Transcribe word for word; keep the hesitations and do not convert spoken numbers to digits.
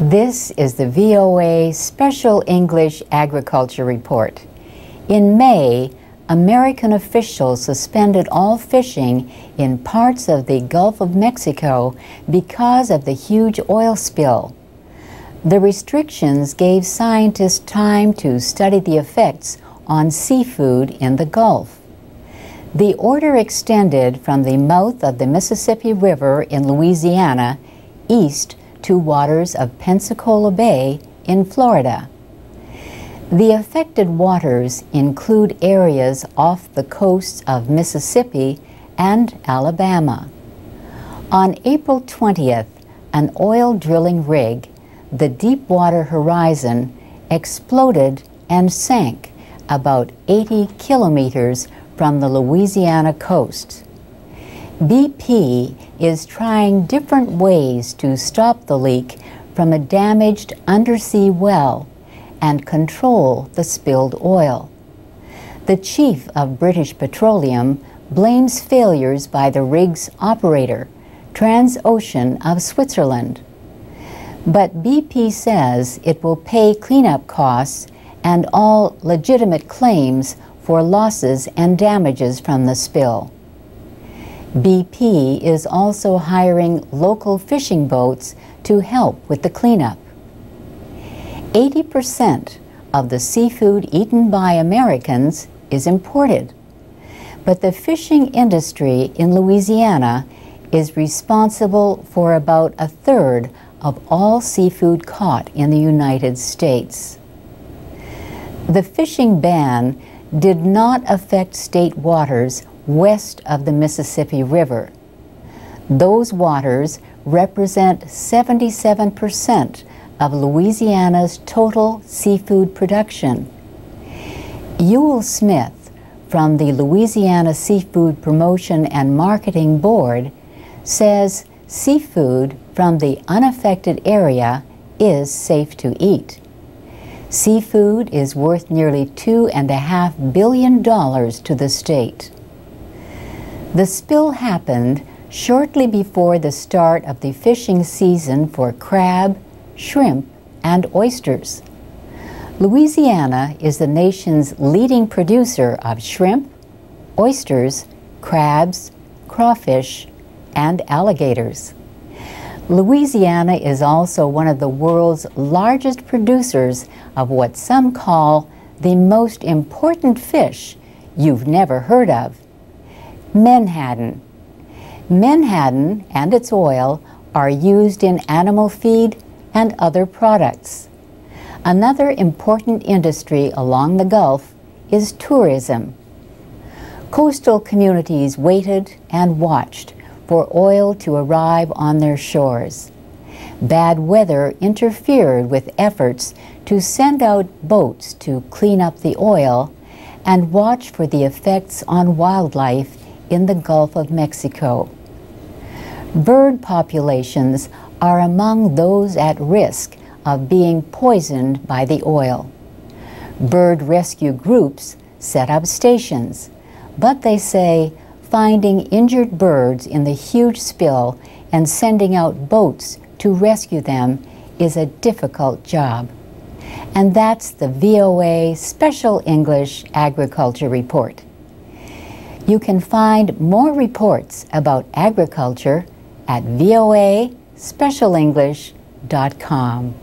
This is the V O A Special English Agriculture Report. In May, American officials suspended all fishing in parts of the Gulf of Mexico because of the huge oil spill. The restrictions gave scientists time to study the effects on seafood in the Gulf. The order extended from the mouth of the Mississippi River in Louisiana east to waters of Pensacola Bay in Florida. The affected waters include areas off the coasts of Mississippi and Alabama. On April twentieth, an oil drilling rig, the Deepwater Horizon, exploded and sank about eighty kilometers from the Louisiana coast. B P is trying different ways to stop the leak from a damaged undersea well and control the spilled oil. The chief of British Petroleum blames failures by the rig's operator, Transocean of Switzerland. But B P says it will pay cleanup costs and all legitimate claims for losses and damages from the spill. B P is also hiring local fishing boats to help with the cleanup. eighty percent of the seafood eaten by Americans is imported, but the fishing industry in Louisiana is responsible for about a third of all seafood caught in the United States. The fishing ban did not affect state waters west of the Mississippi River. Those waters represent seventy-seven percent of Louisiana's total seafood production. Ewell Smith from the Louisiana Seafood Promotion and Marketing Board says seafood from the unaffected area is safe to eat. Seafood is worth nearly two and a half billion dollars to the state. The spill happened shortly before the start of the fishing season for crab, shrimp, and oysters. Louisiana is the nation's leading producer of shrimp, oysters, crabs, crawfish, and alligators. Louisiana is also one of the world's largest producers of what some call the most important fish you've never heard of: menhaden. Menhaden and its oil are used in animal feed and other products. Another important industry along the Gulf is tourism. Coastal communities waited and watched for oil to arrive on their shores. Bad weather interfered with efforts to send out boats to clean up the oil and watch for the effects on wildlife in the Gulf of Mexico. Bird populations are among those at risk of being poisoned by the oil. Bird rescue groups set up stations, but they say finding injured birds in the huge spill and sending out boats to rescue them is a difficult job. And that's the V O A Special English Agriculture Report. You can find more reports about agriculture at V O A special english dot com.